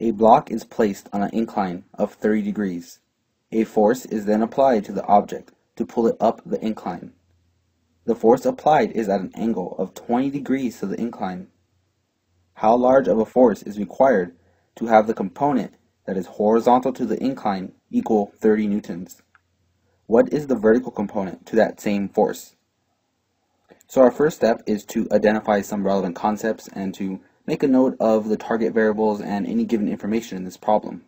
A block is placed on an incline of 30 degrees. A force is then applied to the object to pull it up the incline. The force applied is at an angle of 20 degrees to the incline. How large of a force is required to have the component that is horizontal to the incline equal 30 newtons? What is the vertical component to that same force? So our first step is to identify some relevant concepts and to make a note of the target variables and any given information in this problem.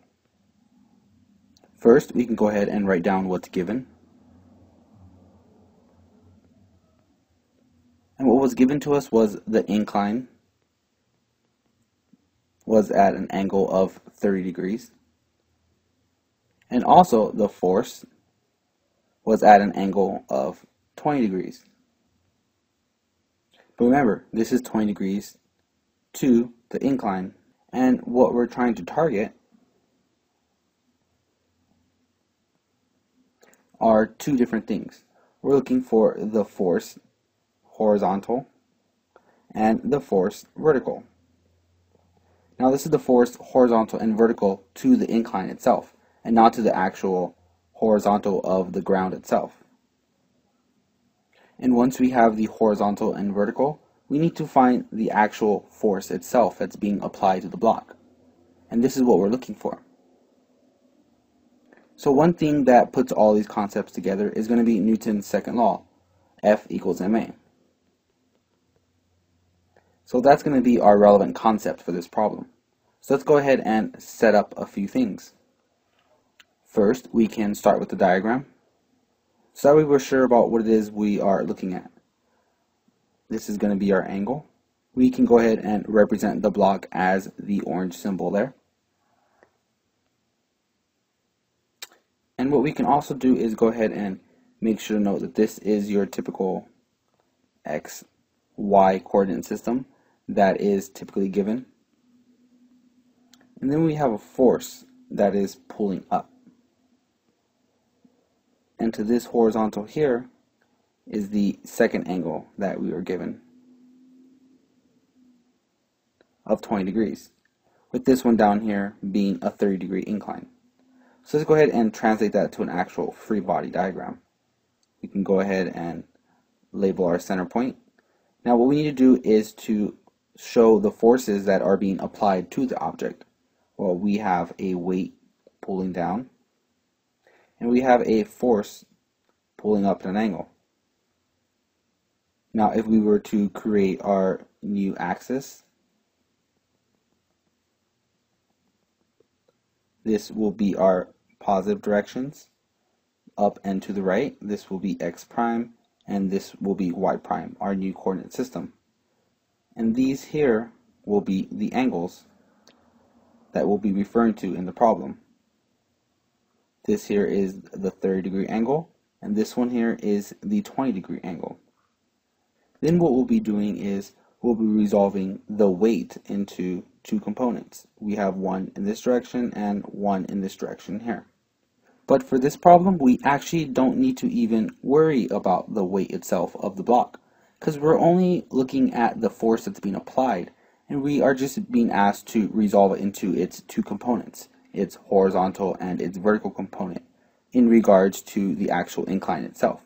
First, we can go ahead and write down what's given. And what was given to us was the incline was at an angle of 30 degrees. And also the force was at an angle of 20 degrees. But remember, this is 20 degrees to the incline. And what we're trying to target are two different things. We're looking for the force horizontal and the force vertical. Now this is the force horizontal and vertical to the incline itself and not to the actual horizontal of the ground itself. And once we have the horizontal and vertical, we need to find the actual force itself that's being applied to the block. And this is what we're looking for. So one thing that puts all these concepts together is going to be Newton's second law, F equals ma. So that's going to be our relevant concept for this problem. So let's go ahead and set up a few things. First, we can start with the diagram, so that way we're sure about what it is we are looking at. This is going to be our angle. We can go ahead and represent the block as the orange symbol there. And what we can also do is go ahead and make sure to note that this is your typical x, y coordinate system that is typically given. And then we have a force that is pulling up. And to this horizontal here is the second angle that we were given of 20 degrees, with this one down here being a 30 degree incline. So let's go ahead and translate that to an actual free body diagram. We can go ahead and label our center point. Now what we need to do is to show the forces that are being applied to the object. Well, we have a weight pulling down, and we have a force pulling up at an angle. Now if we were to create our new axis, this will be our positive directions, up and to the right. This will be x prime, and this will be y prime, our new coordinate system. And these here will be the angles that we'll be referring to in the problem. This here is the 30 degree angle, and this one here is the 20 degree angle. Then what we'll be doing is we'll be resolving the weight into two components. We have one in this direction and one in this direction here. But for this problem, we actually don't need to even worry about the weight itself of the block, because we're only looking at the force that's being applied, and we are just being asked to resolve it into its two components, its horizontal and its vertical component, in regards to the actual incline itself.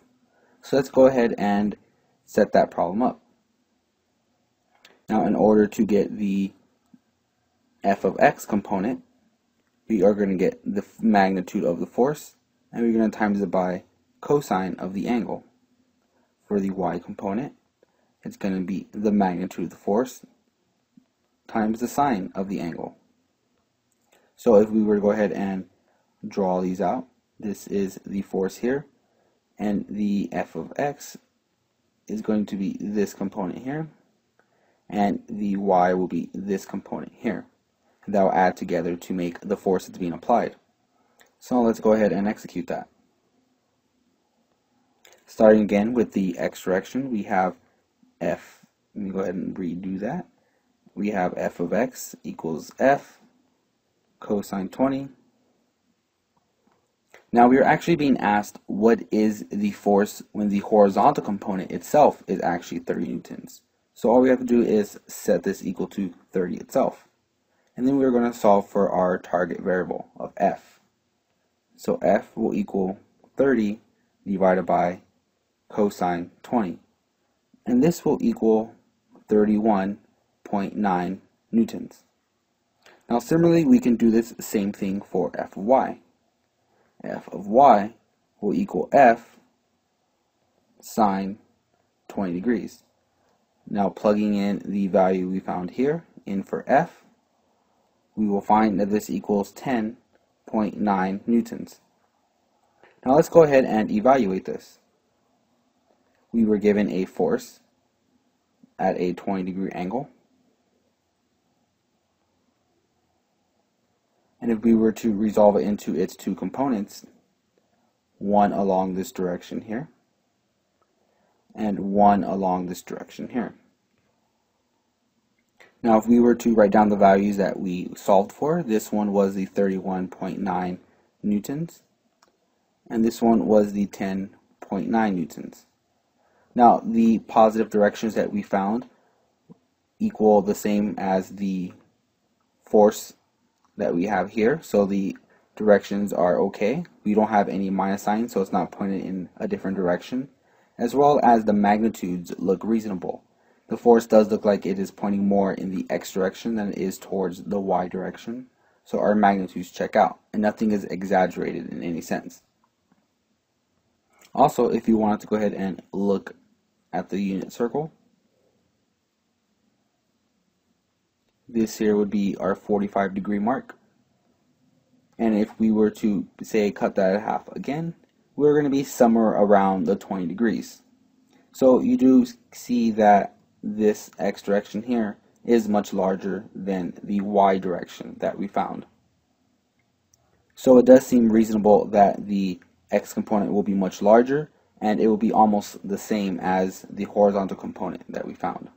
So let's go ahead and set that problem up. Now in order to get the f of x component, we are going to get the magnitude of the force, and we're going to times it by cosine of the angle. For the y component, it's going to be the magnitude of the force times the sine of the angle. So if we were to go ahead and draw these out, this is the force here, and the f of x is going to be this component here, and the y will be this component here. That will add together to make the force that's being applied. So let's go ahead and execute that. Starting again with the x direction, we have f. Let me go ahead and redo that. We have f of x equals f cosine 20. Now we are actually being asked what is the force when the horizontal component itself is actually 30 newtons. So all we have to do is set this equal to 30 itself. and then we're going to solve for our target variable of f. So f will equal 30 divided by cosine 20, and this will equal 31.9 newtons. Now similarly, we can do this same thing for f of y. f of y will equal f sine 20 degrees. Now plugging in the value we found here in for f, we will find that this equals 10.9 newtons. Now let's go ahead and evaluate this. We were given a force at a 20 degree angle. And if we were to resolve it into its two components, one along this direction here, and one along this direction here. Now if we were to write down the values that we solved for, this one was the 31.9 newtons, and this one was the 10.9 newtons. Now the positive directions that we found equal the same as the force that we have here, so the directions are okay. We don't have any minus sign, so it's not pointed in a different direction, as well as the magnitudes look reasonable. The force does look like it is pointing more in the x direction than it is towards the y direction, so our magnitudes check out, and nothing is exaggerated in any sense. Also, if you wanted to go ahead and look at the unit circle, this here would be our 45 degree mark, and if we were to say cut that in half again, we're going to be somewhere around the 20 degrees. So you do see that this x direction here is much larger than the y direction that we found. So it does seem reasonable that the x component will be much larger, and it will be almost the same as the horizontal component that we found.